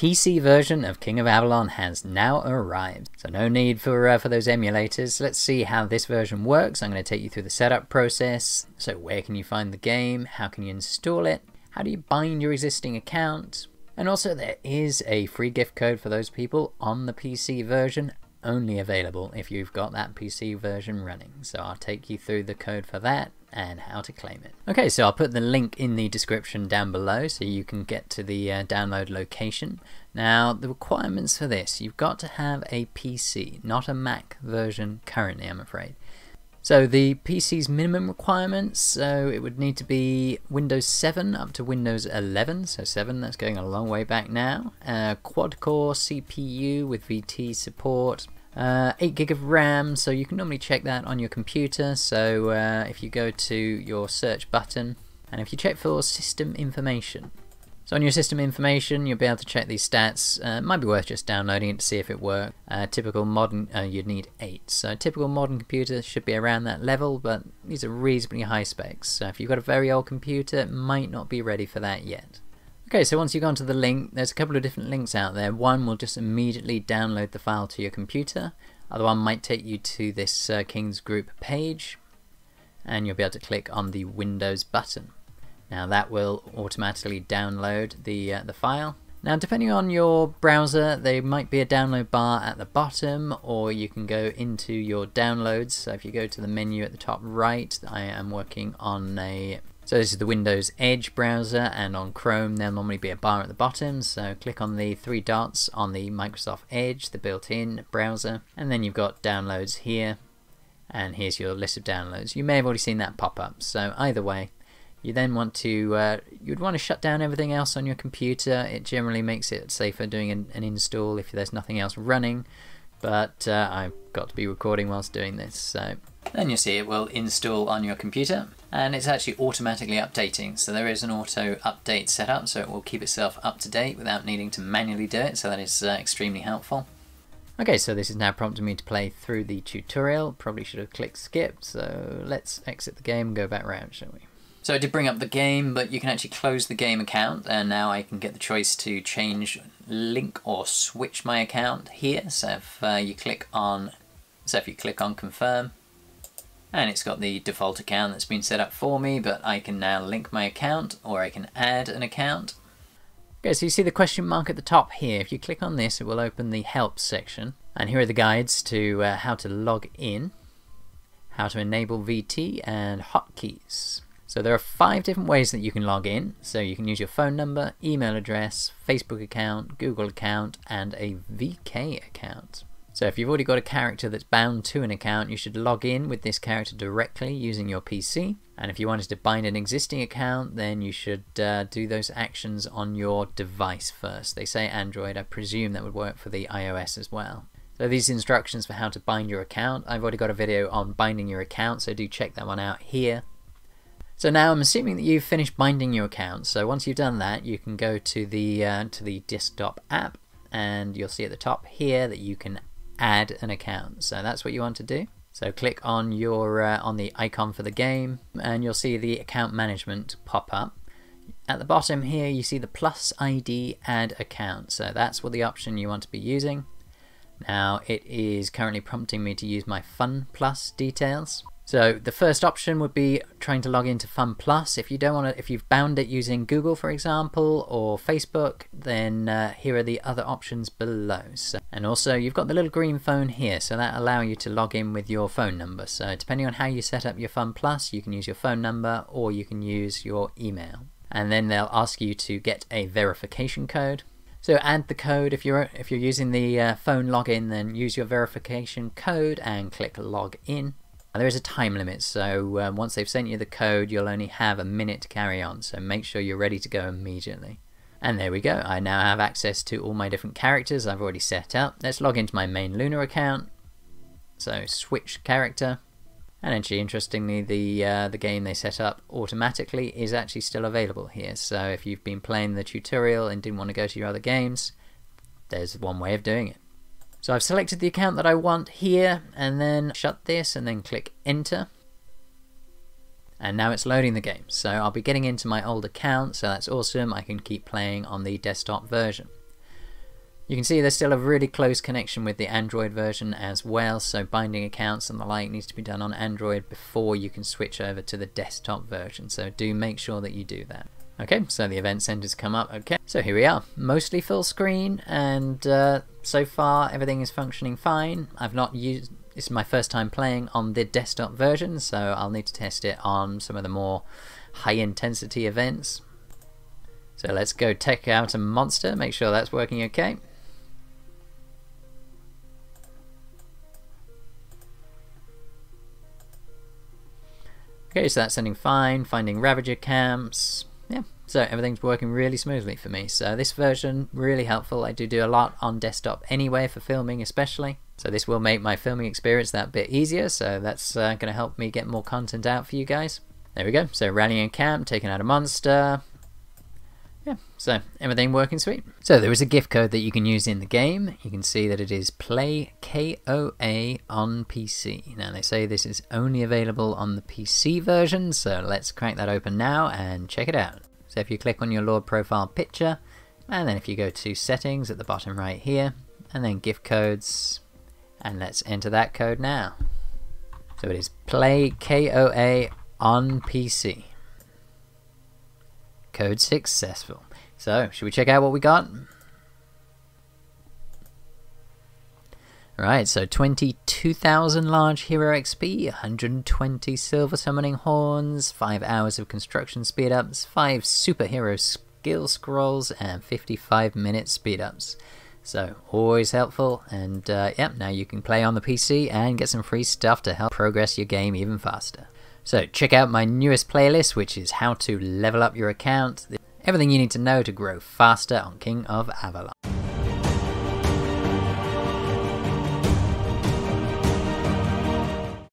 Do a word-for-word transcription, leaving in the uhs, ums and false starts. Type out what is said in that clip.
P C version of King of Avalon has now arrived. So no need for, uh, for those emulators. Let's see how this version works. I'm going to take you through the setup process. So where can you find the game? How can you install it? How do you bind your existing account? And also there is a free gift code for those people on the P C version, only available if you've got that P C version running. So I'll take you through the code for that and how to claim it. Okay, so I'll put the link in the description down below so you can get to the uh, download location. Now the requirements for this, you've got to have a P C, not a Mac version currently, I'm afraid. So the P C's minimum requirements, so it would need to be Windows seven up to Windows eleven, so seven, that's going a long way back now. Uh, quad-core C P U with V T support, uh, eight gig of RAM, so you can normally check that on your computer, so uh, if you go to your search button, and if you check for system information. So on your system information, you'll be able to check these stats. Uh, it might be worth just downloading it to see if it works. Uh, typical modern, uh, you'd need eight. So typical modern computers should be around that level, but these are reasonably high specs. So if you've got a very old computer, it might not be ready for that yet. Okay, so once you've gone to the link, there's a couple of different links out there. One will just immediately download the file to your computer. Other one might take you to this uh, King's Group page, and you'll be able to click on the Windows button. Now that will automatically download the, uh, the file. Now depending on your browser, there might be a download bar at the bottom, or you can go into your downloads. So if you go to the menu at the top right, I am working on a, so this is the Windows Edge browser, and on Chrome there'll normally be a bar at the bottom. So click on the three dots on the Microsoft Edge, the built-in browser, and then you've got downloads here, and here's your list of downloads. You may have already seen that pop up, so either way, you then want to, uh, you'd want to shut down everything else on your computer. It generally makes it safer doing an, an install if there's nothing else running, but uh, I've got to be recording whilst doing this, so. Then you see it will install on your computer, and it's actually automatically updating. So there is an auto update setup, so it will keep itself up to date without needing to manually do it, so that is uh, extremely helpful. Okay, so this is now prompting me to play through the tutorial. Probably should have clicked skip, so let's exit the game and go back round, shall we? So I did bring up the game, but you can actually close the game account, and now I can get the choice to change, link or switch my account here. So if uh, you click on, so if you click on confirm, and it's got the default account that's been set up for me, but I can now link my account, or I can add an account. Okay, so you see the question mark at the top here. If you click on this, it will open the help section, and here are the guides to uh, how to log in, how to enable V T, and hotkeys. So there are five different ways that you can log in. So you can use your phone number, email address, Facebook account, Google account, and a V K account. So if you've already got a character that's bound to an account, you should log in with this character directly using your P C. And if you wanted to bind an existing account, then you should uh, do those actions on your device first. They say Android, I presume that would work for the iOS as well. So these instructions for how to bind your account, I've already got a video on binding your account, so do check that one out here. So now I'm assuming that you've finished binding your account. So once you've done that, you can go to the uh, to the desktop app, and you'll see at the top here that you can add an account. So that's what you want to do. So click on your uh, on the icon for the game, and you'll see the account management pop up. At the bottom here, you see the plus I D add account. So that's what the option you want to be using. Now it is currently prompting me to use my FunPlus details. So the first option would be trying to log into FunPlus. If you don't want to, if you've bound it using Google, for example, or Facebook, then uh, here are the other options below. So, and also you've got the little green phone here, so that allows you to log in with your phone number. So depending on how you set up your FunPlus, you can use your phone number or you can use your email. And then they'll ask you to get a verification code. So add the code. If you're if you're using the uh, phone login, then use your verification code and click log in. There is a time limit, so um, once they've sent you the code, you'll only have a minute to carry on, so make sure you're ready to go immediately. And there we go, I now have access to all my different characters I've already set up. Let's log into my main Luna account, so switch character, and actually interestingly the, uh, the game they set up automatically is actually still available here, so if you've been playing the tutorial and didn't want to go to your other games, there's one way of doing it. So I've selected the account that I want here, and then shut this and then click enter. And now it's loading the game. So I'll be getting into my old account, so that's awesome. I can keep playing on the desktop version. You can see there's still a really close connection with the Android version as well, so binding accounts and the like needs to be done on Android before you can switch over to the desktop version, so do make sure that you do that. Okay, so the event center's come up. Okay, so here we are, mostly full screen, and uh, so far everything is functioning fine. I've not used, this is my first time playing on the desktop version, so I'll need to test it on some of the more high intensity events. So let's go take out a monster, make sure that's working okay. Okay, so that's sending fine, finding Ravager camps. Yeah, so everything's working really smoothly for me. So this version, really helpful. I do do a lot on desktop anyway for filming especially. So this will make my filming experience that bit easier. So that's uh, going to help me get more content out for you guys. There we go. So rallying a camp, taking out a monster. Yeah, so everything working sweet. So there is a gift code that you can use in the game. You can see that it is Play K O A on P C. Now they say this is only available on the P C version, so let's crack that open now and check it out. So if you click on your Lord profile picture, and then if you go to settings at the bottom right here, and then gift codes, and let's enter that code now. So it is Play K O A on P C. Code successful. So, should we check out what we got? Alright, so twenty-two thousand large hero X P, one hundred twenty silver summoning horns, five hours of construction speed-ups, five superhero skill scrolls, and fifty-five minute speed-ups. So, always helpful, and uh, yep, now you can play on the P C and get some free stuff to help progress your game even faster. So check out my newest playlist, which is how to level up your account, everything you need to know to grow faster on King of Avalon.